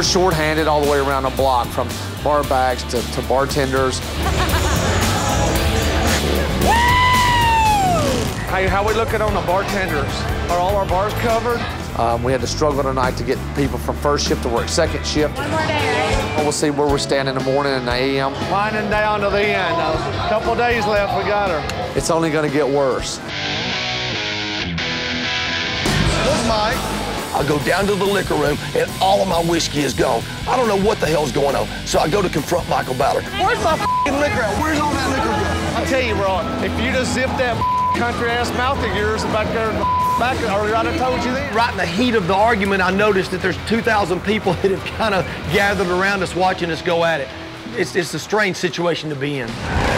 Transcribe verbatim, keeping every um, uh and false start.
We're shorthanded all the way around the block, from bar backs to, to bartenders. Hey, how we looking on the bartenders? Are all our bars covered? Um, we had to struggle tonight to get people from first shift to work second shift. One more day, right? We'll see where we're standing in the morning and the a m Lining down to the end. A couple days left, we got her. It's only going to get worse. Look, Mike. I go down to the liquor room, and all of my whiskey is gone. I don't know what the hell's going on, so I go to confront Michael Ballard. Where's my f***ing liquor at? Where's all that liquor at? I'll tell you, Ron, if you just zip that country-ass mouth of yours back there in the back, or I'd have told you that. Right in the heat of the argument, I noticed that there's two thousand people that have kind of gathered around us watching us go at it. It's, it's a strange situation to be in.